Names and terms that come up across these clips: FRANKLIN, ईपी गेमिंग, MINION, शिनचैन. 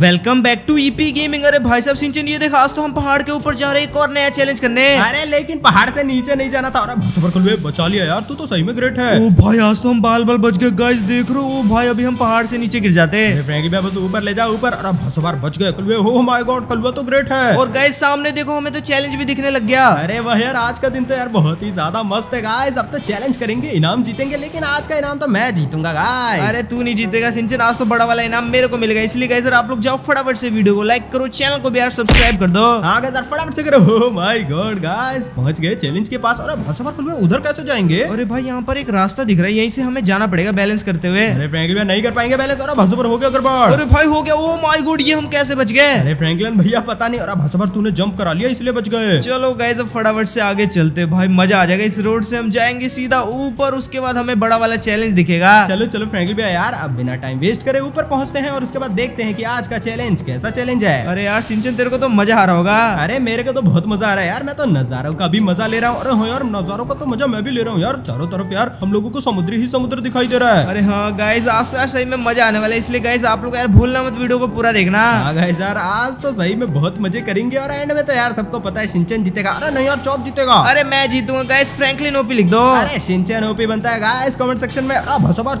Welcome back to ईपी गेमिंग। अरे भाई साहब शिनचैन, ये देखा आज तो हम पहाड़ के ऊपर जा रहे हैं एक और नया चैलेंज करने। अरे लेकिन पहाड़ से नीचे नहीं जाना था। अरे सुपर कलवे बचा लिया यार, तू तो सही में ग्रेट है। ओ भाई आज तो हम बाल बाल बच गए गाइस, देख रहे हो। ओ भाई अभी हम पहाड़ से नीचे गिर जाते हैं। फ्रैंकलिन भाई बस ऊपर ले जाओ ऊपर। अरे बहुत बार बच गए कलवे, हो माय गॉड कलवा तो ग्रेट है। और गाइस सामने देखो हमें तो चैलेंज भी दिखने लग गया। अरे वह यार आज का दिन तो यार बहुत ही ज्यादा मस्त है गाइस। अब तो चैलेंज करेंगे, इनाम जीतेंगे, लेकिन आज का इनाम तो मैं जीतूंगा गाइस। अरे तू नहीं जीतेगा शिनचैन, आज तो बड़ा वाला इनाम मेरे को मिलेगा। इसलिए गाइस आप लोग जाओ फटाफट से वीडियो को लाइक करो, चैनल को भी यार सब्सक्राइब कर दो। हाँ गाइस यार फटाफट से करो। ओह माय गॉड गाइस पहुंच गए चैलेंज के पास। अरे भाईसाहब कल उधर कैसे जाएंगे? अरे भाई यहाँ पर एक रास्ता दिख रहा है, यहीं से हमें जाना पड़ेगा बैलेंस करते हुए। अरे फ्रैंकलिन नहीं कर पाएंगे बैलेंस। अरे भाईसाहब हो गया गड़बड़। अरे भाई हो गया। ओह माय गॉड ये हम कैसे बच गए? अरे फ्रैंकलिन भैया पता नहीं। अरे भाईसाहब तूने जंप करा लिया इसलिए बच गए। चलो गाइस अब फटाफट से आगे चलते, भाई मजा आ जाएगा। इस रोड से हम जाएंगे सीधा ऊपर, उसके बाद हमें बड़ा वाला चैलेंज दिखेगा। चलो चलो फ्रैंकलिन भैया यार अब बिना टाइम वेस्ट करे ऊपर पहुंचते हैं और उसके बाद देखते हैं कि आज का चैलेंज कैसा चैलेंज है। अरे यार शिनचैन तेरे को तो मजा आ रहा होगा। अरे मेरे को तो बहुत मजा आ रहा है यार, मैं तो नजारों का भी मजा ले रहा हूँ। अरे यार नजारों का तो मजा मैं भी ले रहा हूँ यार। चारों तरफ यार हम लोगों को समुद्र ही समुद्र दिखाई दे रहा है। अरे हाँ गाइस आज तो यार सही में मजा आने वाला है, इसलिए गाइस आप लोग यार भूलना मत वीडियो को पूरा देखना। हाँ गाइस यार आज तो सही में बहुत मजे करेंगे और एंड में तो यार सबको पता है शिनचैन जीतेगा। अरे नहीं यार चॉप जीतेगा। अरे मैं जीतूंगा गाइस, फ्रैंकलिन ओपी लिख दो। अरे शिनचैन ओपी बनता है गाइस कमेंट सेक्शन में।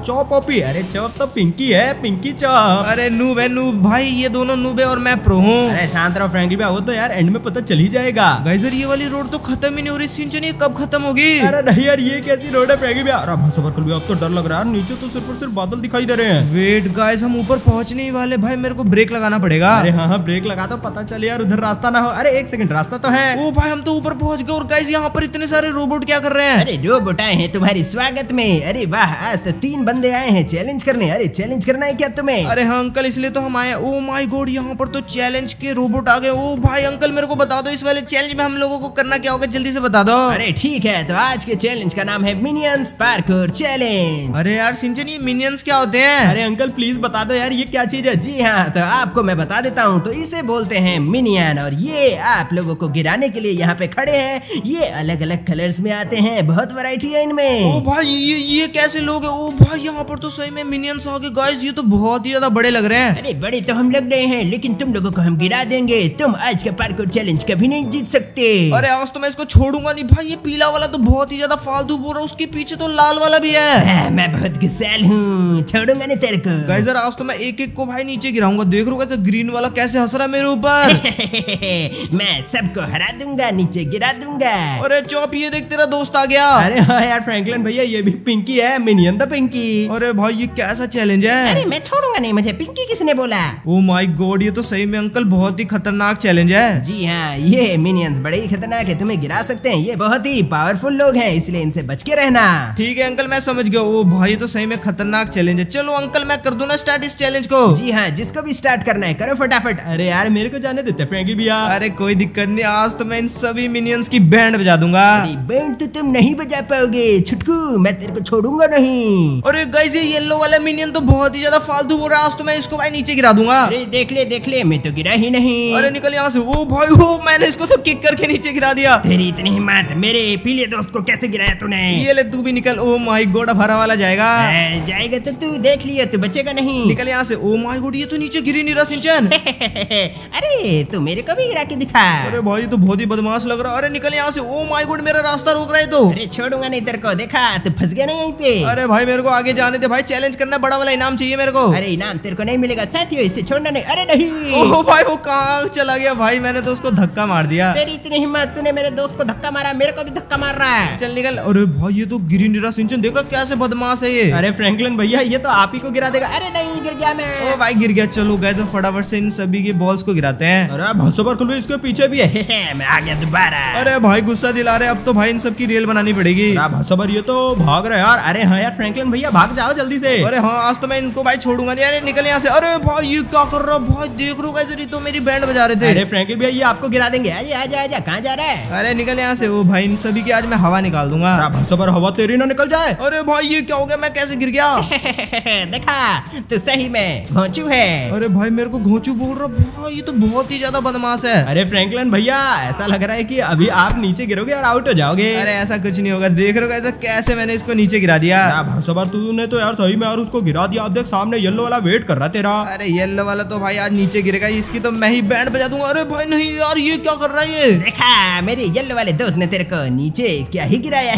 Chop OP. अरे चॉप तो पिंकी है, पिंकी चॉप। अरे नूब है नूब, भाई ये दोनों नूब है और मैं प्रो हूँ। अरे शांत रहो फ्रैंकलिन भाई, वो तो यार एंड में पता चल ही जाएगा। गाइस यार ये वाली रोड तो खत्म ही नहीं हो रही शिनचैन, ये कब खत्म होगी? अरे नहीं यार ये कैसी रोड है फ्रैंकलिन भाई। अरे भाई सबर कर लियो, अब तो डर लग रहा है। नीचे तो सिर्फ और सिर्फ बादल दिखाई दे रहे हैं। वेट गाइस हम ऊपर पहुंचने ही वाले, भाई मेरे को ब्रेक लगाना पड़ेगा। अरे हाँ हाँ ब्रेक लगा दो, पता चले यार उधर रास्ता ना हो। अरे एक सेकंड रास्ता तो है। ओ भाई हम तो ऊपर पहुंच गए और गाइस यहाँ पर इतने सारे रोबोट क्या कर रहे हैं? अरे रोबोट आए हैं तुम्हारे स्वागत में। अरे वाह आज तो 3 बंदे आए हैं चैलेंज करने। अरे चैलेंज करना है क्या तुम्हें? अरे हाँ अंकल इसलिए तो हम आए। ओ माय गॉड यहाँ पर तो चैलेंज के रोबोट आ गए। ओ भाई अंकल मेरे को बता दो इस वाले चैलेंज में हम लोगों को करना क्या होगा, जल्दी से बता दो। अरे ठीक है तो आज के चैलेंज का नाम है मिनियंस पार्कोर चैलेंज। अरे यार शिनचैन ये मिनियंस क्या होते हैं? अरे अंकल प्लीज बता दो यार ये क्या चीज है। जी हाँ तो आपको मैं बता देता हूँ, तो इसे बोलते हैं मिनियन। और ये आप लोगों को गिराने के लिए यहाँ पे खड़े है। ये अलग अलग कलर्स में आते हैं, बहुत वैरायटी है इनमें। ओ भाई ये कैसे लोग है? ओ भाई यहाँ पर तो सही में मिनियंस आ गए गाइस, ये तो बहुत ही ज्यादा बड़े लग रहे हैं। अरे बड़े तो हम लग रहे हैं लेकिन तुम लोगों को हम गिरा देंगे, तुम आज का पार्कोर चैलेंज कभी नहीं जीत सकते। अरे आज तो मैं इसको छोड़ूंगा नहीं। भाई ये पीला वाला तो बहुत ही ज्यादा फालतू बोल रहा है, उसके पीछे तो लाल वाला भी है। आ, मैं बहुत गुस्सैल हूँ, छोड़ूंगा नहीं तेरे को। गाइस आज तो मैं एक एक को भाई नीचे गिराऊंगा। देख रहा हूँ कैसे ग्रीन वाला कैसे हंस रहा है मेरे ऊपर। मैं सबको हरा दूंगा, नीचे गिरा दूंगा। अरे चॉप ये देख तेरा दोस्त आ गया। अरे हाँ यार फ्रैंकलिन भैया ये भी पिंकी है, मिनियन द पिंकी। अरे भाई ये कैसा चैलेंज है? अरे मैं छोड़ूंगा नहीं, मुझे पिंकी किसने बोला? ओ माय गॉड ये तो सही में अंकल बहुत ही खतरनाक चैलेंज है। जी हाँ ये मिनियंस बड़े ही खतरनाक है, तुम्हें गिरा सकते हैं। ये बहुत ही पावरफुल लोग हैं, इसलिए इनसे बच के रहना। ठीक है अंकल मैं समझ गया। ओ भाई तो सही में खतरनाक चैलेंज है। चलो अंकल मैं कर दूं ना स्टार्ट इस चैलेंज को? जी हाँ जिसको भी स्टार्ट करना है करो फटाफट। अरे यार मेरे को जाने देते फ्रैंकलिन भैया। अरे कोई दिक्कत नहीं, आज तो मैं इन सभी मिनियंस की बैंड बजा दूंगा। बैंड तो तुम नहीं बजा पाओगे छुटकू, मैं तेरे को छोड़ूंगा नहीं। अरे गाइस ये येलो वाला मिनियन तो बहुत ही ज्यादा फालतू बोल रहा है, आज तो मैं इसको भाई नीचे गिरा दूंगा। अरे देख ले मैं तो गिरा ही नहीं। अरे निकल यहाँ से। ओ भाई ओ मैंने इसको तो किक करके नीचे गिरा दिया। तेरी इतनी हिम्मत, मेरे पीले दोस्त को कैसे गिराया तूने? ये ले तू भी निकल। ओ माय गॉड अब हरा वाला जाएगा। जाएगा तो तू देख लिया, तू बचेगा नहीं, निकल यहाँ से। ओ माय गॉड ये तो नीचे गिरी नहीं रहा शिनचैन। अरे तू मेरे को भी गिरा के दिखा। अरे भाई तो बहुत ही बदमाश लग रहा। अरे निकल यहाँ से। ओ माय गॉड मेरा रास्ता रोक रहा है तो। अरे छोड़ूंगा नहीं तेरे को, देखा तू फंस गया नहीं यहीं पे। अरे भाई मेरे को आगे जाने दे भाई, चैलेंज करना, बड़ा वाला इनाम चाहिए मेरे को। अरे इनाम तेरे को नहीं मिलेगा साथियों, इसे छोड़ना नहीं। अरे नहीं। ओ भाई वो कहाँ चला गया? भाई मैंने तो उसको धक्का मार दिया। तेरी इतनी हिम्मत, तूने मेरे दोस्त को धक्का मारा, मेरे को भी धक्का मार रहा है, चल निकल। अरे भाई ये तो गिरी नहीं रहा शिनचैन, देख रहा कैसे बदमाश है ये। अरे फ्रैंकलिन भैया ये तो आप ही को गिरा देगा। अरे नहीं गिर गया मैं। ओ भाई गिर गया। चलो गाइस फटाफट से इन सभी के बॉल्स को गिराते हैं। अरे भसोबर खुलो, इसके पीछे भी है। मैं आ गया दोबारा। अरे भाई गुस्सा दिला रहे, अब तो भाई इन सब की रेल बनानी पड़ेगी। भसोबर ये तो भाग रहे यार। अरे हाँ यार फ्रैंकलिन भैया भाग जाओ जल्दी से। अरे हाँ आज तो मैं इनको भाई छोड़ूंगा नहीं। अरे निकल यहाँ से। अरे भाई ये क्या कर रहा भाई, देख रो गाइस ये तो मेरी बैंड बजा रहे थे। अरे फ्रैंकलिन भैया ये आपको गिरा देंगे। अरे आजा आजा कहाँ जा रहा है? अरे निकल यहाँ से। वो भाई इन सभी की आज मैं हवा निकाल दूंगा। भसोबर हवा तेरी ना निकल जाए। अरे भाई ये क्या हो गया, मैं कैसे गिर गया? देखा तो सही में घोंचू है। अरे भाई मेरे को घोंचू बोल रहा, ये तो बहुत बहुत ही ज्यादा बदमाश है। अरे फ्रैंकलिन भैया ऐसा लग रहा है कि अभी आप नीचे गिरोगे और आउट हो जाओगे। अरे ऐसा कुछ नहीं होगा, देख रहे हो ऐसा कैसे मैंने इसको नीचे गिरा दिया। तूने तो यार सही में और उसको गिरा दिया, आप देख सामने येलो वाला वेट कर रहा तेरा। अरे येलो वाला तो भाई आज नीचे गिरेगा, इसकी तो मैं ही बैंड बजा दूंगा। अरे भाई नहीं यार ये क्या कर रहा है, देखा मेरे येलो वाले दोस्त ने तेरे को नीचे क्या ही गिराया।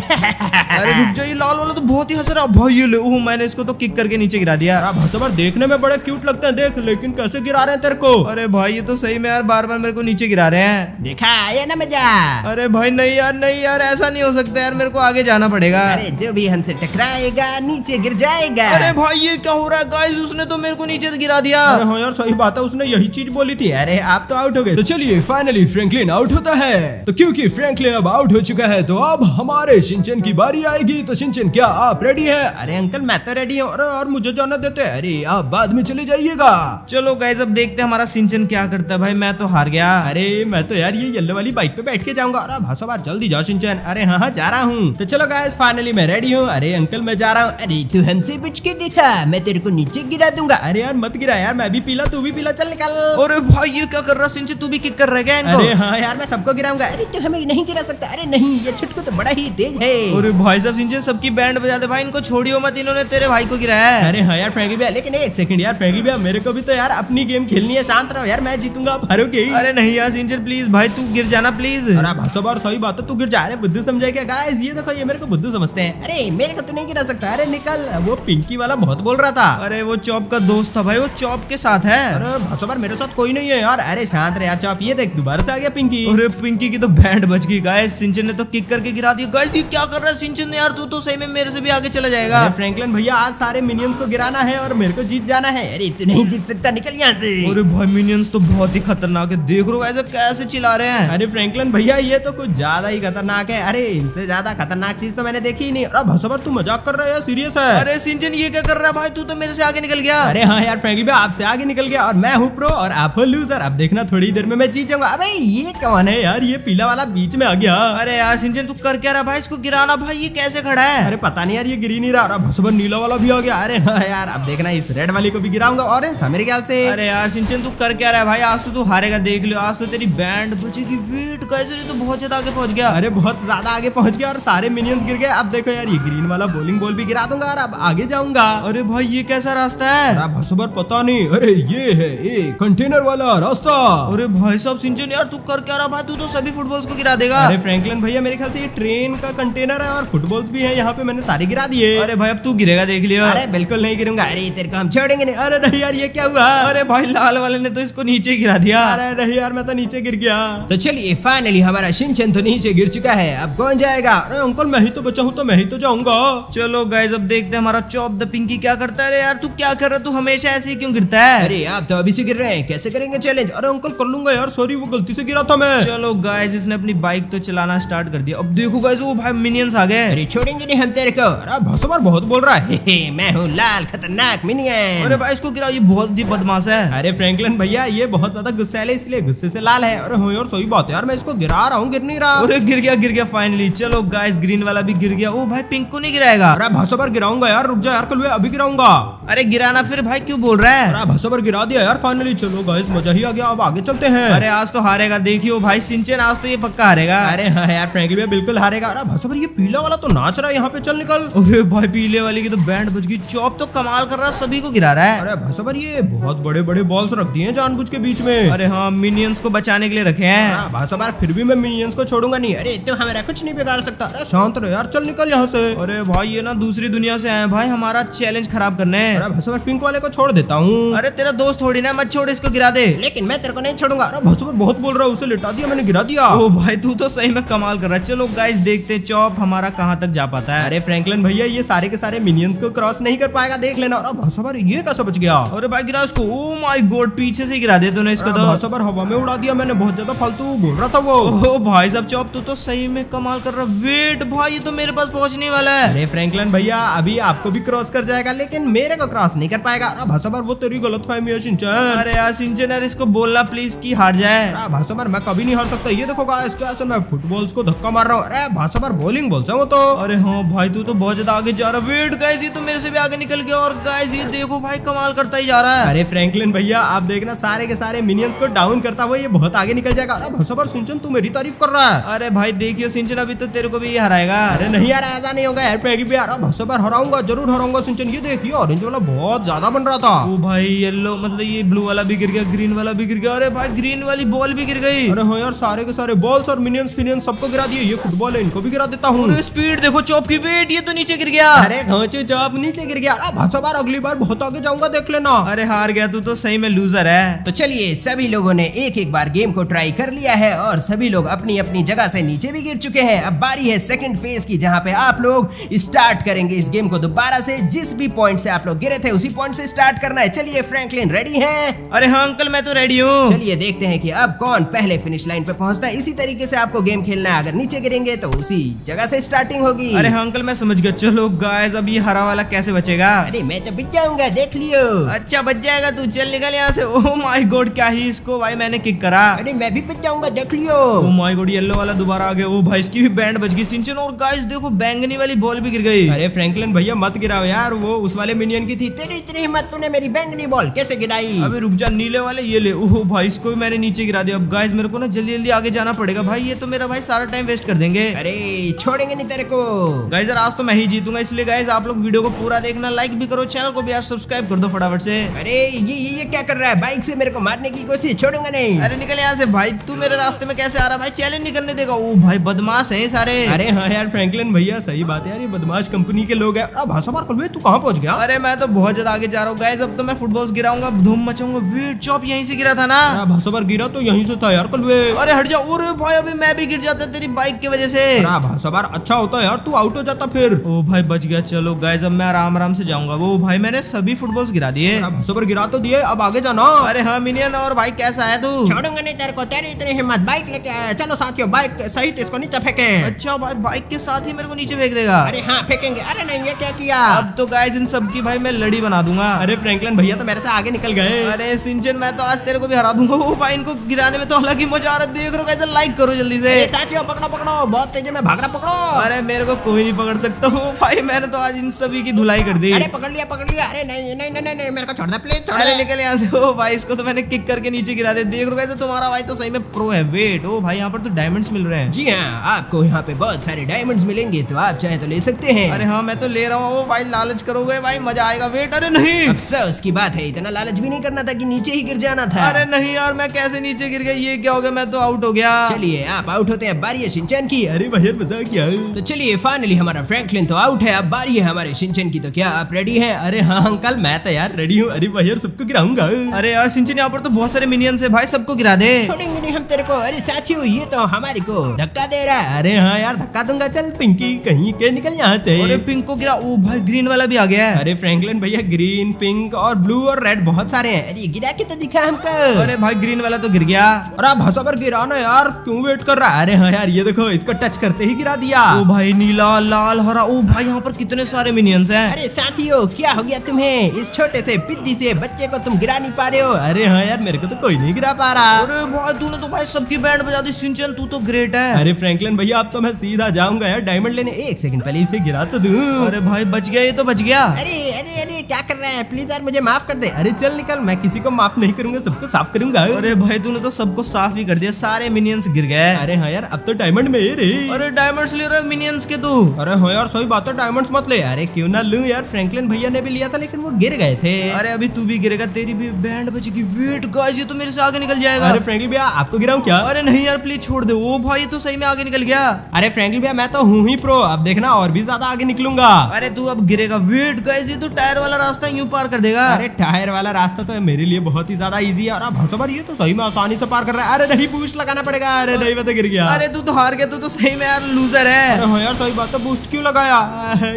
अरे रुक जाओ, ये लाल वाला तो बहुत ही हंस रहा भाई, ये ले मैंने इसको तो किक करके नीचे गिरा दिया। अब हंसवर देखने में बड़े क्यूट लगते हैं देख, लेकिन कैसे गिरा रहे हैं तेरे को। अरे भाई ये तो सही में यार बार बार मेरे को नीचे गिरा रहे हैं, देखा ये ना मजा। अरे भाई नहीं यार नहीं यार ऐसा नहीं हो सकता यार, मेरे को आगे जाना पड़ेगा। अरे जो भी हमसे टकराएगा नीचे गिर जाएगा। अरे भाई ये क्या हो रहा है गाइस, उसने तो मेरे को नीचे गिरा दिया। अरे हाँ यार सही बात है, उसने यही चीज बोली थी। अरे आप तो आउट हो गए। तो चलिए फाइनली फ्रैंकलिन आउट होता है, तो क्योंकि फ्रैंकलिन अब आउट हो चुका है तो अब हमारे शिनचैन की बारी आएगी। तो शिनचैन क्या आप रेडी है? अरे अंकल मैं तो रेडी हूँ, और मुझे जाना देते। अरे आप बाद में चले जाइएगा। चलो गाइस अब देखते हैं हमारा शिनचैन क्या करता है। भाई मैं तो हार गया। अरे मैं तो यार ये येलो वाली बाइक पे बैठ के जाऊंगा। अरे भाषा बार जल्दी जाओ शिनचैन। अरे हाँ हाँ जा रहा हूँ। तो चलो गाइस फाइनली मैं रेडी हूँ। अरे अंकल मैं जा रहा हूँ। अरे तू हमसे बच के दिखा, मैं तेरे को नीचे गिरा दूंगा। अरे यार मत गिरा यार, मैं भी पीला तू भी पीला, चल निकल। अरे भाई ये क्या कर रहा शिनचैन, तू भी किक कर रहा है। अरे हाँ यार मैं सबको गिराऊंगा। अरे तू हमें नहीं गिरा सकता। अरे नहीं ये छुटकू तो बड़ा ही तेज है। अरे भाई साहब शिनचैन सबकी बैंड बजा दे भाई, इनको छोड़ियो मत, इन्होंने तेरे भाई को गिराया है। अरे हाँ यार फ्रैंकलिन भैया, लेकिन एक सेकंड यार फ्रैंकलिन भैया मेरे को भी तो यार अपनी गेम खेलनी है। शांत रहो यार मैं जीतूंगा आप हारोगे। अरे नहीं यार शिनचैन प्लीज भाई तू गिर जाना प्लीज। अरे भाषा बार सही बात है तू गिर जा। अरे बुद्धू समझे क्या गाइस, ये देखो ये मेरे को बुद्धू समझते हैं। अरे मेरे को तो नहीं गिरा सकता। अरे निकल, वो पिंकी वाला बहुत बोल रहा था। अरे वो चॉप का दोस्त था भाई, वो चॉप के साथ है। अरे भासोबर मेरे साथ कोई नहीं है यार। अरे शांत रह यार चॉप, ये देख दोबारा से आ गया पिंकी। अरे पिंकी की तो बैंड बज गई गाइस, शिनचैन ने तो किक करके गिरा दिया। गाइस ये क्या कर रहा है शिनचैन यार, तू तो सही में मेरे से भी आगे चला जाएगा। फ्रैंकलिन भैया आज सारे मिनियंस को गिराना है और मेरे को जीत जाना है। अरे तू नहीं जीत सकता, निकल यहाँ से। अरे भाई मिनियंस तो बहुत ही खतरनाक है, देख रहे हो गाइस कैसे चिल्ला रहे हैं। अरे फ्रैंकलिन भैया ये तो कुछ ज्यादा ही खतरनाक है। अरे इनसे ज्यादा खतरनाक चीज तो मैंने देखी ही नहीं। अरे भासोबर तू मजाक कर रहा है या सीरियस है? अरे शिनचैन ये क्या कर रहा है भाई, तू तो मेरे से आगे निकल गया। अरे हाँ यार फ्रैंकलिन भैया आपसे आगे निकल गया और मैं हूँ प्रो और आप हो लूजर। अब देखना थोड़ी देर में मैं जीत जाऊंगा। अबे ये कौन है यार, ये पीला वाला बीच में आ गया। अरे यार शिनचैन तू कर क्या रहा भाई, इसको गिराना भाई, ये कैसे खड़ा है। अरे पता नहीं यार ये गिरी नहीं रहा। और भसबर नीला वाला भी आ गया। अरे हाँ यार अब देखना इस रेड वाली को भी गिराऊंगा, ऑरेंज था मेरे ख्याल से। अरे यार शिनचैन तू कर क्या रहा है भाई, आज तो तू हारेगा देख लो, आज तो तेरी बैंड बचेगी। वेट गाइस ये तो बहुत ज्यादा आगे पहुंच गया। अरे बहुत ज्यादा आगे पहुंच गया और सारे मिनियंस गिर गए। अब देखो यार ये ग्रीन वाला बॉलिंग बॉल भी गिरा दूंगा और अब आगे जाऊंगा। अरे भाई ये कैसा रास्ता है भासोबर, पता नहीं। अरे ये है एक कंटेनर वाला रास्ता। अरे भाई साहब शिनचैन यार तू कर क्या रहा भाई, तू तो सभी फुटबॉल्स को गिरा देगा। अरे फ्रैंकलिन भैया मेरे ख्याल से ये ट्रेन का कंटेनर है और फुटबॉल्स भी है, यहाँ पे मैंने सारे गिरा दिए। अरे भाई अब तू गिरेगा देख लियो। अरे बिल्कुल नहीं गिरूंगा। अरे तेरे को हम छोड़ेंगे नहीं। अरे नहीं यार ये क्या हुआ। अरे भाई लाल वाले ने तो इसको नीचे गिरा दिया। अरे नहीं यार मैं तो नीचे गिर गया। तो चलिए फाइनली हमारा शिनचैन तो नीचे गिर चुका है, अब कौन जाएगा। अरे अंकल मैं ही तो बचा हूँ तो मैं ही तो जाऊंगा। चलो गाइस अब देखते हैं हमारा चॉप द पिंकी क्या करता है। यार तू क्या कर रहा है, तू हमेशा ऐसे ही क्यों गिरता है। अरे आप तो अभी से गिर रहे हैं, कैसे करेंगे चैलेंज। अरे अंकल कर लूंगा यार, सॉरी वो गलती से गिरा था मैं। चलो गाइस इसने अपनी बाइक तो चलाना स्टार्ट कर दिया। अब देखो गाइस वो भाई मिनियंस आ गए। अरे छोड़ेंगे नहीं हम तेरे को। अरे भासोबर बहुत बोल रहा है। हे, मैं हूँ लाल खतरनाक मिनियन। अरे भाई इसको गिरा, ये बहुत ही बदमाश है। अरे फ्रैंकलिन भैया ये बहुत ज्यादा गुस्सैल है, इसलिए गुस्से से लाल है। अरे हो यार सही बात है यार, मैं इसको गिरा रहा हूँ गिर नहीं रहा। अरे गिर गया फाइनली। चलो गाइस ग्रीन वाला भी गिर गया। ओ भाई पिंक को नहीं गिराएगा। अरे भासोबर गिराऊंगा यार, रुक जा यार कल अभी गिराऊंगा। अरे गिराना फिर भाई क्यों बोल रहा है। अरे भासोबर गिरा दिया यार फाइनली। चलो गाइस मजा ही आ गया, अब आगे चलते हैं। अरे आज तो हारेगा देखियो भाई शिनचैन, आज तो ये पक्का हारेगा। अरे हाँ यार फ्रैंकलिन भैया बिल्कुल हारेगा। अरे भासोबर ये पीला वाला तो नाच रहा है यहाँ पे, चल निकल। अरे भाई पीले वाले की तो बैंड बज गई। चॉप तो कमाल कर रहा, सभी को गिरा रहा है। अरे भासोबर ये बहुत बड़े बड़े बॉल्स रख दिए जानबूझ के बीच में। अरे हाँ मिनियंस को बचाने के लिए रखे हैं। भासोबर फिर भी मैं मिनियंस को छोड़ूंगा नहीं। अरे तो हमारा कुछ नहीं बिगाड़ सकता। अरे शांत रहो यार, चल निकल यहाँ से। अरे भाई ये ना दूसरी दुनिया से आए भाई हमारा चैलेंज खराब करने। अरे भासोबर पिंक वाले को छोड़ देता हूँ। अरे तेरा दोस्त थोड़ी ना, मत छोड़ इसको गिरा दे। लेकिन मैं तेरे को नहीं छोड़ूंगा। अरे भासोबर बहुत बोल रहा है, उसे लिटा दिया मैंने, गिरा दिया। ओ भाई तू तो सही में कमाल कर रहा है। चलो गाइस देखते हैं चॉप हमारा कहाँ तक जा पाता है। अरे फ्रैंकलिन भैया ये सारे के सारे मिनियंस को क्रॉस नहीं कर पाएगा, देख लेना। अरे भासोबर ये कैसे बच गया। अरे भाई गिरा इसको। ओ माय गॉड पीछे से गिरा दे तूने इसको। भासोबर हवा में उड़ा दिया मैंने, बहुत ज्यादा फालतू बोल रहा था वो। ओ भाई साहब चॉप तू तो सही में कमाल कर रहा। वेट भाई ये तो मेरे पास पहुंचने वाला है। अरे फ्रैंकलिन भैया अभी आपको भी क्रॉस कर जाएगा, लेकिन मेरे को क्रॉस नहीं कर पाएगा। अरे भासोबर वो तेरी गलतफहमी है शिनचैन। अरे यार शिनचैन यार इसको बोलना प्लीज कि हार जाए। अरे भासोबर मैं कभी नहीं हार सकता। ये देखो गाइस कैसे मैं फुटबॉल्स को धक्का मार रहा हूँ। अरे भासोबर बॉलिंग बॉल्स है वो तो। अरे हाँ भाई तू तो बहुत ज्यादा आगे जा रहा। वेट गाइस ये तो मेरे से भी आगे निकल गया। और गाइस ये देखो भाई कमाल करता ही जा रहा है। अरे फ्रैंकलिन भैया आप देखना सारे के सारे मिनियंस को डाउन करता हुआ ये बहुत आगे निकल जाएगा। अरे भरोसा पर शिनचैन तू मेरी तारीफ कर रहा है। अरे भाई देखियो शिनचैन अभी तो तेरे को भी हराएगा। अरे नहीं यार ऐसा नहीं होगा यार, फ्रैंकलिन भी यार भरोसा पर हराऊंगा, जरूर हराऊंगा शिनचैन। ये देखिए ऑरेंज वाला बहुत ज्यादा बन रहा था। ओ भाई येलो मतलब ये ब्लू वाला भी गिर गया, ग्रीन वाला भी गिर गया। अरे भाई ग्रीन वाली बॉल भी गिर गई। अरे हाँ यार सारे के सारे बॉल्स और मिनियंस फिनियंस सबको गिरा दिए। ये फुटबॉल है इनको भी गिरा देता हूँ। स्पीड देखो चॉप की, वेट ये तो नीचे गिर गया। अरे घोंचू चॉप नीचे गिर गया। अरे भरोसा पर अगली बार बहुत आगे जाऊंगा देख लेना। अरे हार गया तू तो सही में लूजर है। तो चलिए सभी लोगों ने एक एक बार गेम को ट्राई कर लिया है और सभी लोग अपनी अपनी जगह से नीचे भी गिर चुके हैं। अब बारी है सेकंड फेज की, जहां पे आप लोग स्टार्ट करेंगे इस गेम को दोबारा से। जिस भी पॉइंट से आप लोग गिरे थे उसी पॉइंट से स्टार्ट करना है। चलिए फ्रैंकलिन रेडी हैं? अरे हाँ अंकल मैं तो रेडी हूँ। चलिए देखते हैं कि अब कौन पहले फिनिश लाइन पे पहुंचता है। इसी तरीके से आपको गेम खेलना है, अगर नीचे गिरेंगे तो उसी जगह से स्टार्टिंग होगी। अरे हाँ अंकल मैं समझ गया। चलो गाइस अब ये हरा वाला कैसे बचेगा। अरे मैं तो बच जाऊंगा देख लियो। अच्छा बच जाएगा तू, चल निकल यहाँ से। ओह माय गॉड क्या ही इसको भाई मैंने किक करा। अरे मैं भी बच जाऊंगा देख लियो। ओह माय गॉड येलो वाला दोबारा आ गया। ओह भाई इसकी भी बैंड बच गई शिनचैन। और गाइस देखो बैंगनी वाली बॉल भी गिर गई। अरे फ्रैंकलिन भैया मत गिराओ यार, वो उस वाले मिनियन की थी। तेरी इतनी हिम्मत तूने मेरी बैंगनी बॉल कैसे गिराई। अबे रुक जा नीले वाले ये ले। ओह भाई इसको भी मैंने नीचे गिरा दिया। अब गाइस मेरे को ना जल्दी जल्दी आगे जाना पड़ेगा भाई, ये तो मेरा भाई सारा टाइम वेस्ट कर देंगे। अरे छोड़ेंगे नहीं तेरे को। गाइस यार आज तो मैं ही जीतूंगा, इसलिए गाइस आप लोग वीडियो को पूरा देखना, लाइक भी करो, चैनल को भी यार सब्सक्राइब कर दो फटाफट से। अरे ये क्या कर रहा है, बाइक से मेरे को मारने की कोशिश, छोड़ूंगा नहीं। अरे निकल यहाँ से भाई, तू मेरे रास्ते में कैसे आ रहा भाई, चैलेंज नहीं करने देगा। ओ भाई बदमाश है सारे। अरे हाँ यार फ्रैंकलिन भैया सही बात है यार, ये बदमाश कंपनी के लोग हैं। अब भाषा मार कुल तू कहाँ पहुँच गया। अरे मैं तो बहुत ज्यादा आगे जा रहा हूँ गाइस, अब तो मैं फुटबॉल गिराऊंगा, धूम मचाऊंगा। वेट चॉप यहीं से गिरा था ना। भाषा मार गिरा तो यहीं से था यार कुलवे। अरे हट जाओ। अरे भाई अभी मैं भी गिर जाता तेरी बाइक की वजह से। भाषा मार अच्छा होता यार तू आउट हो जाता फिर। ओ भाई बच गया। चलो गाइस अब मैं आराम आराम से जाऊंगा। वो भाई मैंने सभी फुटबॉल्स गिरा दिए। भाषा मार गिरा तो दिए, अब आगे जाना। अरे हाँ मिनियन और भाई कैसा है तू। छोड़ूंगा नहीं तेरे को, तेरी इतनी हिम्मत, बाइक लेके आया। चलो साथियों बाइक सहित इसको नीचे फेंके। अच्छा भाई बाइक के साथ ही मेरे को नीचे फेंक देगा। अरे हाँ फेंकेंगे। अरे नहीं ये क्या किया। अब तो गाइस इन सब की भाई मैं लड़ी बना दूंगा। अरे फ्रैंकलिन भैया तो मेरे से आगे निकल गए। अरे शिनचैन मैं तो आज तेरे को भी हरा दूंगा। वो भाई इनको गिराने में तो अलग ही मजा आ रहा है। देख रहे हो कैसे, लाइक करो जल्दी से। साथियों पकड़ो पकड़ो, बहुत तेजी में भाग रहा, पकड़ो। अरे मेरे को कोई नहीं पकड़ सकता। वो भाई मैंने तो आज इन सभी की धुलाई कर दी। अरे पकड़ लिया पकड़ लिया। अरे नहीं नहीं नहीं मेरे को छोड़ना प्लीज, छोड़ निकल यहाँ से। ओ भाई इसको तो मैंने किक करके नीचे गिरा दे। देख रहे हो तुम्हारा भाई तो सही में प्रो है। वेट ओ भाई यहाँ पर तो डायमंड्स मिल रहे हैं। जी हाँ आपको यहाँ पे बहुत सारे डायमंड्स मिलेंगे, तो आप चाहे तो ले सकते हैं। अरे हाँ मैं तो ले रहा हूँ। ओ भाई लालच करोगे भाई मजा आएगा। वेट अरे नहीं, अफसोस की बात है इतना लालच भी नहीं करना था कि नीचे ही गिर जाना था। अरे नहीं यार मैं कैसे नीचे गिर गया, ये क्या हो गया, मैं तो आउट हो गया। चलिए आप आउट होते हैं, बारी है शिनचैन की। अरे भैया मजा किया। तो चलिए फाइनली हमारा फ्रैंकलिन तो आउट है, अब बारी है हमारे शिनचैन की। तो क्या आप रेडी है। अरे हाँ अंकल मैं तो यार रेडी हूँ। अरे भैया सबको गिराऊंगा। अरे यार शिनचैन यहाँ पर तो बहुत सारे मिनियंस है भाई, सबको गिरा दे। छोड़ेंगे नहीं हम तेरे को। अरे साथियों ये तो हमारे को धक्का दे रहा है। अरे हाँ यार धक्का दूंगा, चल पिंकी कहीं के निकल यहाँ से। अरे पिंक को गिरा। ओ भाई ग्रीन वाला भी आ गया है। अरे फ्रैंकलिन भैया ग्रीन, पिंक और ब्लू और रेड बहुत सारे हैं। अरे गिरा के तो दिखा हमको। अरे भाई ग्रीन वाला तो गिर गया। अरे भाषा पर गिरा ना यार, क्यों वेट कर रहा है। अरे हाँ यार ये देखो इसको टच करते ही गिरा दिया। ओ भाई नीला लाल हरा। ओ भाई यहाँ पर कितने सारे मिनियंस है। अरे साथियों क्या हो गया तुम्हें, इस छोटे से पिद्दी से बच्चे को तुम गिरा नहीं पा रहे हो। अरे हाँ यार मेरे को तो कोई नहीं गिरा पा रहा। अरे भाई तूने तो भाई सबकी बैंड बजा दी शिनचैन, तू तो ग्रेट है। अरे फ्रैंकलिन भैया अब तो मैं सीधा जाऊंगा यार डायमंड लेने। एक सेकंड पहले इसे गिरा तो दूं। अरे भाई बच गया, ये तो बच गया। अरे अरे अरे क्या कर रहा है, प्लीज यार मुझे माफ कर दे। अरे चल निकल, मैं किसी को माफ नहीं करूंगा, सबको साफ करूंगा। अरे भाई तूने तो सबको साफ ही कर दिया, सारे मिनियंस गिर गए। अरे हाँ यार अब तो डायमंड में ये रही। अरे डायमंड्स ले रहे मिनियंस के तू। अरे हाँ यार सही बात है, डायमंड्स मत ले। अरे क्यों ना लूं यार, फ्रैंकलिन भैया ने भी लिया था लेकिन वो गिर गए थे। अरे अभी तू भी गिरेगा, तेरी भी बैंड बजेगी। वेट गाइस ये तो मेरे से आगे निकल जाएगा। अरे फ्रैंकलिन भैया आपको गिराऊं क्या। अरे नहीं यार प्लीज छोड़ दे। ओ भाई तो सही में आगे निकल गया। अरे फ्रैंकलिन भैया मैं तो हूँ ही प्रो, अब देखना और भी ज्यादा आगे निकलूंगा। अरे तू अब गिरेगा। वेट गाइस ये तो टायर वाला रास्ता यूं पार कर देगा। अरे टायर वाला रास्ता तो मेरे लिए बहुत ही ज्यादा इजी है। और भाषा पर ये तो सही में आसानी से पार कर रहा है। अरे नहीं बूस्ट लगाना पड़ेगा। अरे नहीं मैं तो गिर गया। अरे तू तो हार गया, तू तो सही में यार लूजर है। अरे हाँ यार सही बात है, बूस्ट क्यों लगाया,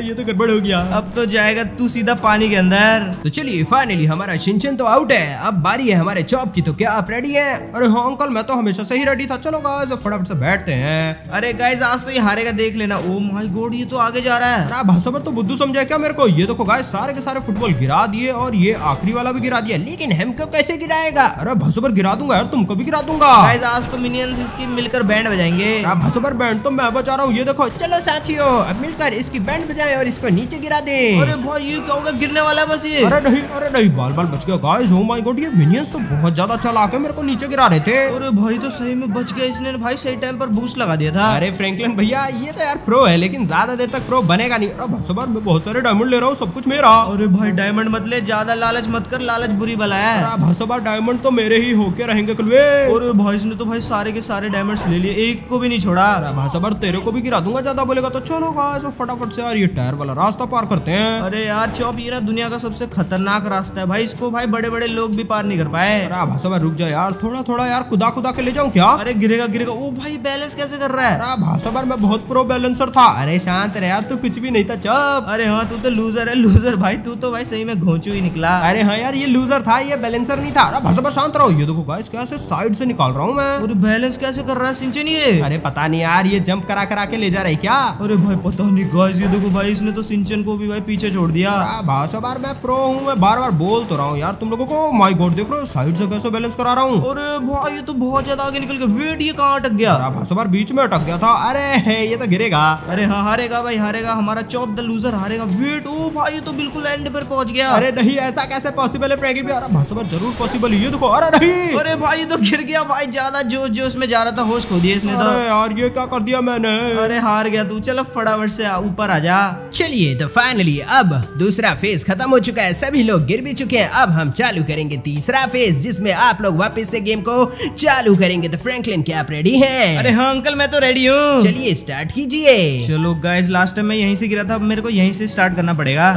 ये तो गड़बड़ हो गया। अब तो जाएगा तू सीधा पानी के अंदर। तो चलिए फाइनली हमारा शिनचैन तो आउट है, अब बारी है हमारे चॉप की। तो क्या आप रेडी है। अरे हाँ अंकल मैं तो हमेशा से ही रेडी था, चलो गाइस फटाफट से बैठते हैं। अरे गाइस आज तो ये हारेगा देख लेना। ओ माय गॉड ये तो आगे जा रहा है। अरे भाषा पर तो बुद्धू समझा क्या मेरे को। ये देखो गाइस सारे के सारे फुटबॉल गिरा दिए और ये आखिरी वाला भी गिरा दिया, लेकिन हमको कैसे गिराएगा। अरे भाषा पर गिरा दूंगा यार, तुमको भी गिरा दूंगा। गाइस आज तो मिनियंस इसकी मिलकर बैंड बजाएंगे। अरे भाषा पर बैंड तो मैं बजा रहा हूँ। ये देखो चलो साथियों अब मिलकर इसकी बैंड बजाएं और इसको नीचे गिरा दे। अरे भाई ये क्या होगा, गिरने वाला बस ये। अरे नहीं बाल बच गया गाइस। ओ माय गॉड ये मिनियंस तो बहुत ज्यादा चलाक है, मेरे को नीचे गिरा रहे थे। और भाई तो सही में बच गया इसने भाई, सही टाइम पर बूस्ट लगा दिया था। अरे फ्रैंकलिन भैया ये तो यार प्रो है, लेकिन ज्यादा देर तक प्रो बनेगा नहीं। अरे मैं बहुत सारे डायमंड ले रहा हूँ, सब कुछ मेरा। अरे भाई डायमंड मत ले, ज्यादा लालच मत कर, लालच बुरी बला है। भाई डायमंड तो मेरे ही होके रहेंगे कुलवे। और भाई इसने तो भाई सारे के सारे डायमंड्स ले लिए, एक को भी नहीं छोड़ा। भाई तेरे को भी गिरा दूंगा ज्यादा बोलेगा तो। चलो गाइस फटाफट से यार ये टायर वाला रास्ता पार करते हैं। अरे यार चौप ये ना दुनिया का सबसे खतरनाक रास्ता है भाई, इसको भाई बड़े बड़े लोग भी पार नहीं कर पाए। भाई रुक जाओ यार, थोड़ा थोड़ा यार खुदा खुदा के ले जाऊँ क्या? अरे गिरेगा गिरेगा। ओ भाई बैलेंस कैसे कर रहा है? भाई मैं बहुत प्रो बैलेंसर था। अरे शांत रह यार, तू कुछ भी नहीं था चौप। अरे हाँ तू तो लूजर है, लूजर भाई तू तो भाई सही में घोंचू ही निकला। अरे हाँ यार ये लूजर था, ये बैलेंसर नहीं था। भाई शांत रहो, ये देखो गाइस कैसे साइड से निकाल रहा हूँ मैं। और बैलेंस कैसे कर रहा है शिनचैन ये? अरे पता नहीं यार, ये जंप करा करा के ले जा रहा है क्या? अरे भाई पता नहीं गाइस, ये देखो भाई इसने तो शिनचैन को भी भाई पीछे छोड़ दिया। भाई मैं प्रो हूँ, मैं बार बार बोल तो रहा हूँ यार तुम लोगों को। माय गॉड देख रहे हो साइड से कैसे बैलेंस करा रहा हूँ। अरे भाई ये तो बहुत ज्यादा आगे निकल गया। वेट ये कहाँ अटक गया? भाई बीच में अटक गया था। अरे ये तो गिरेगा। अरे हाँ हारेगा भाई हारेगा, हमारा चॉप द लूजर हारेगा। वेट ओ भाई ये तो बिल्कुल एंड पर पहुंच गया। अरे नहीं ऐसा कैसे पॉसिबल है फ्रैंकलिन भैया? भाई जरूर पॉसिबल। ये देखो अरे नहीं, अरे भाई तो गिर गया भाई, ज्यादा जोश जोश में जा रहा था, होश खो दिया इसने तो। अरे यार ये क्या कर दिया मैंने? अरे हार गया तू, चलो फटाफट से ऊपर आ जा। चलिए तो फाइनली अब दूसरा फेज खत्म हो चुका है, सभी लोग गिर भी चुके हैं। अब हम चालू करेंगे तीसरा फेज, जिसमें आप लोग वापस से गेम को चालू करेंगे। तो फ्रैंकलिन क्या आप रेडी हैं? अरे हाँ अंकल मैं तो रेडी हूँ, चलिए स्टार्ट कीजिए। चलो गाइस लास्ट टाइम मैं यहीं से गिरा था, अब मेरे को यहीं से स्टार्ट करना पड़ेगा।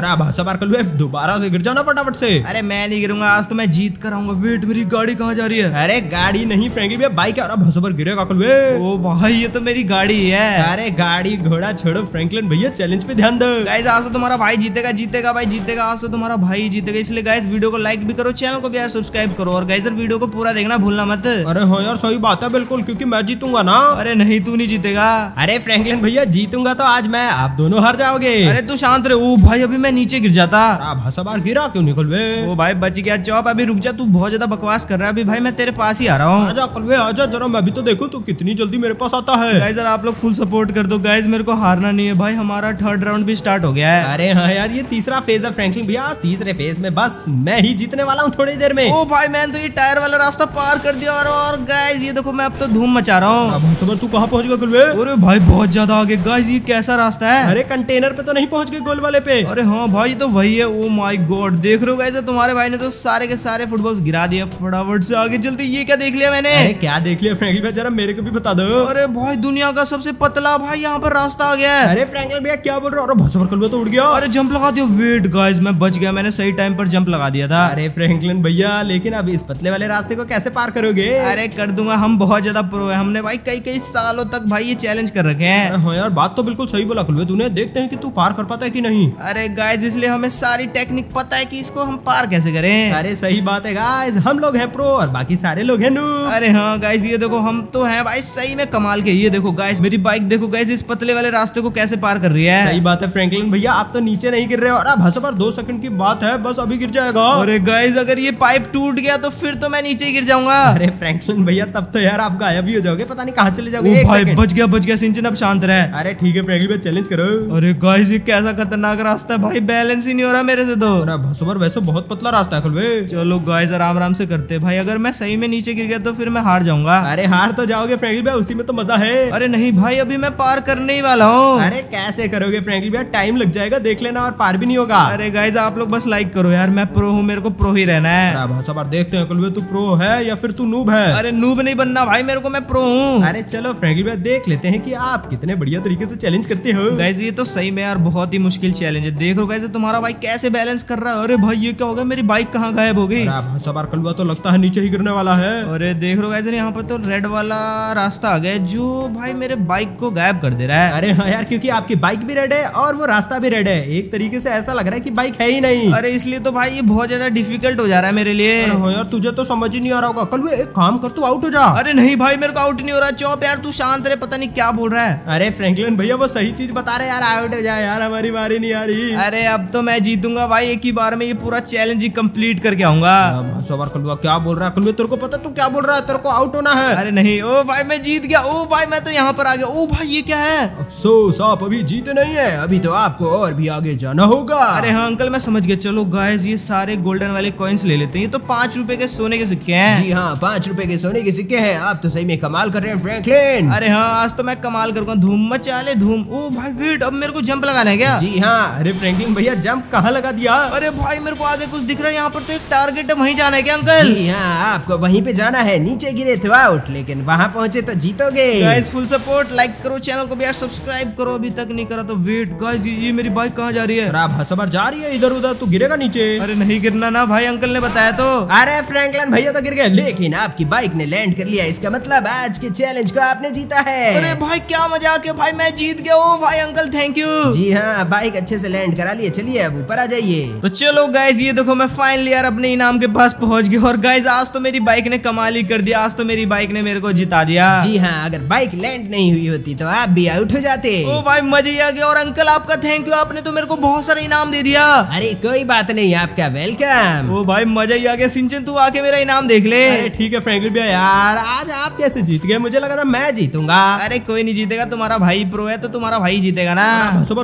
दोबारा से गिर जाना फटाफट से। अरे मैं नहीं गिरूंगा आज तो, मैं जीत कर आऊंगा। वेट मेरी गाड़ी कहाँ जा रही है? अरे गाड़ी नहीं फ्रैंकलिन भैया बाइक। भाई गिरेगा कलवे। ओ भाई ये तो मेरी गाड़ी है। अरे गाड़ी घोड़ा छोड़ो फ्रैंकलिन भैया, चैलेंज पे ध्यान दो। गाइस आज तो तुम्हारा भाई जीतेगा, जीतेगा भाई जीतेगा, आज तो तुम्हारा भाई जीतेगा। इसलिए गाइस वीडियो को लाइक भी करो, चैनल को भी यार सब्सक्राइब करो, और गाइस वीडियो को पूरा देखना भूलना मत। अरे हाँ यार सही बात है बिल्कुल, क्योंकि मैं जीतूंगा ना। अरे नहीं तू नहीं जीतेगा। अरे फ्रैंकलिन भैया जीतूंगा तो आज मैं, आप दोनों हार जाओगे। अरे तू शांत रहे। ओ भाई अभी मैं नीचे गिर जाता। गिरा क्यों निकलवे? ओ भाई बच गया चौप। अभी रुक जा, तू बहुत ज्यादा बकवास कर रहा है, अभी भाई मैं तेरे पास ही आ रहा हूँ। आजा कलवे आजा, जरा मैं भी तो देखूं तू कितनी जल्दी मेरे पास आता है। गाइस आप लोग फुल सपोर्ट कर दो, गाइस मेरे को हारना नहीं है भाई। हमारा थर्ड राउंड भी स्टार्ट हो गया है। अरे हाँ यार ये तीसरा फेज है फ्रैंकलिन भैया, तीसरे फेज में बस मैं ही जीतने वाला हूँ थोड़ी देर में। ओ भाई मैंने तो ये टायर वाला रास्ता पार कर दिया, और गाइस ये देखो मैं अब तो धूम मचा रहा हूँ। तू कहाँ पहुँच गया कलवे? अरे भाई बहुत ज्यादा आगे। गाइस ये कैसा रास्ता है? अरे कंटेनर पे तो नहीं पहुँच गए, गोल वाले पे। अरे हाँ भाई तो वही है। ओ माय गॉड देख रहे हो गाइस तुम्हारे भाई ने तो सारे के सारे फुटबॉल्स गिरा दिया। फटाफट से आगे चलते। ये क्या देख लिया मैंने? क्या देख लिया फ्रैंकलिन भैया जरा मेरे को भी बता दो। अरे भाई दुनिया का सबसे पतला भाई यहाँ पर रास्ता आ गया है। अरे फ्रैंकलिन भैया क्या बोल रहे हो? अरे भाई कलवा तो उड़ गया। अरे जंप लगा दिया। वेट गाइस मैं बच गया, मैंने सही टाइम पर जंप लगा दिया था। अरे फ्रैंकलिन भैया लेकिन अब इस पतले वाले रास्ते को कैसे पार करोगे? अरे कर दूंगा, हम बहुत ज्यादा प्रो है, हमने भाई कई कई सालों तक भाई ये चैलेंज कर रखे हैं। हाँ यार बात तो बिल्कुल सही बोला कलवे तूने, देखते हैं कि तू पार कर पाता है कि नहीं। अरे गाइस इसलिए हमें सारी टेक्निक पता है कि इसको हम पार कैसे करें। अरे सही बात है गाइस, हम लोग हैं प्रो और बाकी सारे लोग हैं नूब। अरे हाँ गाइस ये देखो हम तो हैं भाई सही में कमाल के। ये देखो गाइस मेरी बाइक देखो गाइस इस पतले वाले रास्ते को कैसे पार कर रही है। सही बात है फ्रैंकलिन भैया आप तो नीचे नहीं गिर रहे हो, और अब हंसो पर 2 सेकंड की बात है बस, अभी गिर जाएगा। अरे गाइस अगर ये पाइप टूट गया तो फिर तो मैं नीचे गिर जाऊंगा। अरे फ्रैंकलिन भैया तब तो यार आप गायब ही हो जाओगे, पता नहीं कहाँ चले जाओगे। भाई बच गया शिनचैन अब शांत रह। अरे ठीक है फ्रैंकलिन भैया चैलेंज करो। अरे गाइस ये कैसा खतरनाक रास्ता है भाई, बैलेंस ही नहीं हो रहा मेरे से तो। भाई वैसे बहुत पतला रास्ता है कलवे। चलो गाइस आराम आराम से करते भाई, अगर मैं सही में नीचे गिर गया तो फिर मैं हार जाऊंगा। अरे हार तो जाओगे फ्रैंकलिन भैया, उसी में तो मजा है। अरे नहीं भाई अभी मैं पार करने ही वाला हूँ। अरे कैसे करोगे फ्रैंकलिन भैया, टाइम लग जाएगा देख लेना, और पार भी नहीं होगा। अरे गाइस आप लोग बस लाइक करो यार, मैं प्रो हूँ मेरे को प्रो ही रहना है। देखते हैं कलवे तू प्रो है या फिर तू नूब है। अरे नूब नहीं बनना भाई मेरे को, मैं प्रो हूँ। अरे चलो फ्रैंकलिन भैया देख लेते हैं की आप कितने बढ़िया तरीके से चैलेंज करते हो। गाइस ये तो सही में यार बहुत ही मुश्किल चैलेंज है, देखो गाइस तुम्हारा भाई कैसे बैलेंस कर रहा है। अरे भाई ये क्या होगा, मेरी बाइक कहाँ गायब हो गई? कलवा तो लगता है नीचे ही गिरने वाला है। अरे देख रहे हो यहाँ पर तो रेड वाला रास्ता आ गया जो भाई मेरे बाइक को गायब कर दे रहा है। अरे हाँ यार क्योंकि आपकी बाइक भी रेड है और वो रास्ता भी रेड है, एक तरीके से ऐसा लग रहा है कि बाइक है ही नहीं। अरे इसलिए तो भाई ये बहुत ज्यादा डिफिकल्ट हो जा रहा है मेरे लिए। हाँ यार तुझे तो समझ ही नहीं आ रहा होगा। कल एक काम कर तू आउट हो जा। अरे नहीं भाई मेरे को आउट नहीं हो रहा। चौप यार तू शांत रहे, पता नहीं क्या बोल रहा है। अरे फ्रैंकलिन भैया वो सही चीज बता रहे यार, आउट हो जा यार, हमारी बारी नहीं आ रही। अरे अब तो मैं जीतूंगा भाई, एक ही बार में ये पूरा चैलेंज ही कंप्लीट करके आऊंगा। क्या बोल रहा है कलवे, तेरे को पता तू क्या बोल रहा है, तेरे को आउट होना है। अरे नहीं ओ भाई मैं जीत गया। ओ भाई मैं तो यहाँ पर आ गया। ओ भाई ये क्या है? अफसोस आप अभी जीते नहीं है, अभी तो आपको और भी आगे जाना होगा। अरे हाँ अंकल मैं समझ गया। चलो गाइस ये सारे गोल्डन वाले कॉइन्स ले लेते हैं, ये तो 5 ₹5 के सोने के सिक्के हैं। जी हाँ, ₹5 के सोने के सिक्के हैं। आप तो सही में कमाल कर रहे हैं फ्रैंकलिन। अरे हाँ, आज तो मैं कमाल करूंगा। धूम मचा ले धूम। ओ भाई वेट, अब मेरे को जंप लगाना है क्या? जी हाँ। अरे फ्रैंकलिन भैया जंप कहाँ लगा दिया? अरे भाई मेरे को आगे कुछ दिख रहा है, यहाँ पर तो एक टारगेट है, वहीं जाना है क्या अंकल? जी हाँ, आपको वहीं पे जाना है। नीचे गिरे तो आउट, लेकिन वहाँ पहुँचे तो जीतोगे। गाइस फुल सपोर्ट, लाइक करो, चैनल को भी यार सब्सक्राइब करो अभी तक नहीं करा तो। वेट गाइस ये मेरी बाइक कहाँ जा रही है? आप हंसबार जा रही है इधर उधर, तो गिरेगा नीचे। अरे नहीं गिरना ना भाई, अंकल ने बताया तो। अरे फ्रैंकलिन भैया तो गिर गए, लेकिन आपकी बाइक ने लैंड कर लिया। इसका मतलब आज के चैलेंज को आपने जीता है। अरे भाई क्या मजाक है भाई, मैं जीत गया हूँ भाई। Uncle thank you. जी हाँ, बाइक अच्छे से लैंड करा लिए। चलिए अब ऊपर आ जाइए। तो चलो गाइज ये देखो मैं फाइनली यार अपने इनाम के पास पहुँच गया। और गाइज आज तो मेरी बाइक ने कमाल ही कर दिया, आज तो मेरी बाइक ने मेरे को जिता दिया। जी हाँ, अगर बाइक लैंड नहीं हुई होती तो आप भी आउट हो जाते। ओ भाई मजा ही आ गया। और अंकल आपका थैंक यू, आपने तो मेरे को बहुत सारा इनाम दे दिया। अरे कोई बात नहीं, आपका वेलकम। ओ भाई मजा ही आ गया। शिनचैन तू आके मेरा इनाम देख ले। ठीक है फ्रैंकलिन भैया, यार आज आप कैसे जीत गए? मुझे लगा था मैं जीतूंगा। अरे कोई नहीं जीतेगा, तुम्हारा भाई प्रो है तो तुम्हारा भाई जीतेगा ना।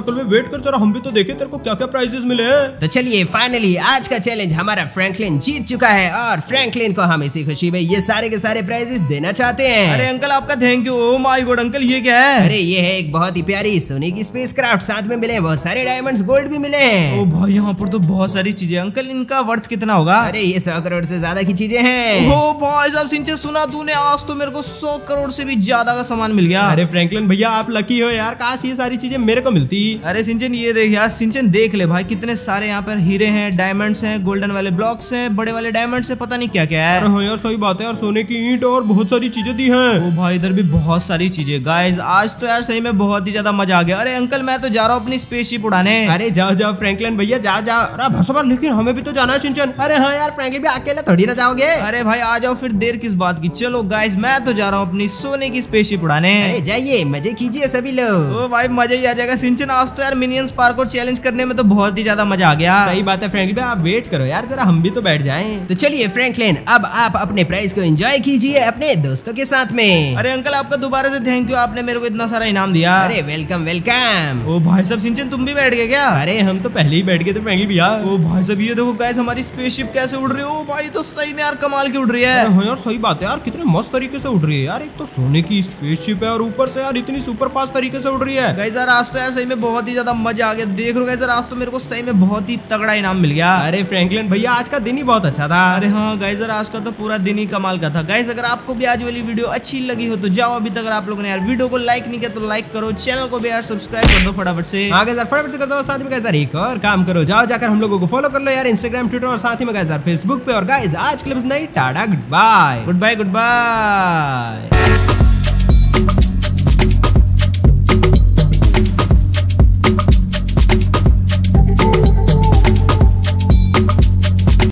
कुल में वेट कर जरा, हम भी तो देखे तेरे को क्या क्या प्राइजेस मिले। तो चलिए फाइनली आज का चैलेंज हमारा फ्रैंकलिन जीत चुका है, और फ्रैंकलिन को हम इसी खुशी में ये सारे के सारे प्राइजेस देना चाहते हैं। अरे अंकल आपका thank you. Oh my God uncle ये क्या है? अरे ये है एक बहुत ही प्यारी सोने की स्पेसक्राफ्ट, साथ में मिले बहुत सारे डायमंड्स, गोल्ड भी मिले। ओ भाई यहाँ पर तो बहुत सारी चीजें। अंकल इनका वर्थ कितना होगा? अरे ये 100 करोड़ से ज्यादा की चीजें हैं। ओ भाई साहब शिनचैन सुना तूने, आज तो मेरे को 100 करोड़ से भी ज्यादा का सामान मिल गया। अरे फ्रैंकलिन भैया आप लकी हो यार, काश ये सारी चीजें मेरे को मिलती। अरे शिनचैन ये देख यार, शिनचैन देख ले भाई कितने सारे यहाँ पर हीरे हैं, डायमंड्स हैं, गोल्डन वाले ब्लॉक्स हैं, बड़े वाले डायमंड्स हैं, पता नहीं क्या क्या है। अरे यार सही बात है यार, सोने की ईंट और बहुत सारी चीजें दी हैं। ओ भाई इधर भी बहुत सारी चीजें। गाइस आज तो यार सही में बहुत ही ज्यादा मजा आ गया। अरे अंकल मैं तो जा रहा हूँ अपनी स्पेसशिप उड़ाने। अरे जाओ जाओ फ्रैंकलिन भैया जाओ जाओ। अरे भसो पर, लेकिन हमें भी तो जाना है शिनचैन। अरे हाँ यार फ्रैंकलिन भैया अकेले थोड़ी ना जाओगे। अरे भाई आ जाओ, फिर देर किस बात की। चलो गाइस मैं तो जा रहा हूँ अपनी सोने की स्पेसशिप उड़ाने। अरे जाइए मजे कीजिए सभी लोग। ओ भाई मजा ही आ जाएगा शिनचैन, आज तो यार मिनियंस पार्क और चैलेंज करने में तो बहुत ही ज्यादा मजा आ गया। सही बात है फ्रैंकलिन भैया, आप वेट करो यार जरा, हम भी तो बैठ जाए। तो चलिए फ्रैंकलिन अब आप अपने प्राइज को एंजॉय कीजिए अपने दोस्तों के साथ में। अरे अंकल आपका दोबारा से थैंक यू, आपने मेरे को इतना सारा इनाम दिया। अरे वेलकम वेलकम। ओ भाई साहब शिनचैन तुम भी बैठ गए क्या? अरे हम तो पहले ही बैठ गए थे फ्रैंकलिन भैया। ओ भाई साहब ये देखो गाइस हमारी स्पेसशिप कैसे उड़ रही है। ओ भाई तो सही में यार कमाल की उड़ रही है। हाँ यार सही बात है यार, कितने मस्त तरीके से उड़ रही है यार। एक तो सोने की स्पेसशिप है और ऊपर से यार इतनी सुपर फास्ट तरीके से उड़ रही है। गाइस यार आज तो यार सही में बहुत ही ज्यादा मजा आ गया। देख लो गाइस यार आज तो मेरे को सही में बहुत ही तगड़ा इनाम मिल गया। अरे फ्रैंकलिन भैया आज का दिन ही बहुत अच्छा था। अरे हाँ गाइस यार आज का तो पूरा दिन ही कमाल का था। गाइस अगर आपको भी आज वाली वीडियो अच्छी लगी हो तो जाओ, अभी तक अगर आप लोगों ने यार वीडियो को लाइक नहीं किया तो लाइक करो, चैनल को भी यार सब्सक्राइब कर दो फटाफट से। हाँ गाइस यार फटाफट से कर दो। और साथ में गाइस यार एक और काम करो, जाओ जाकर हम लोगों को फॉलो कर लो यार इंस्टाग्राम, ट्विटर और साथ ही में गाइस यार फेसबुक पे। और गाइस आज के लिए बस नहीं, टाटा गुड बाय।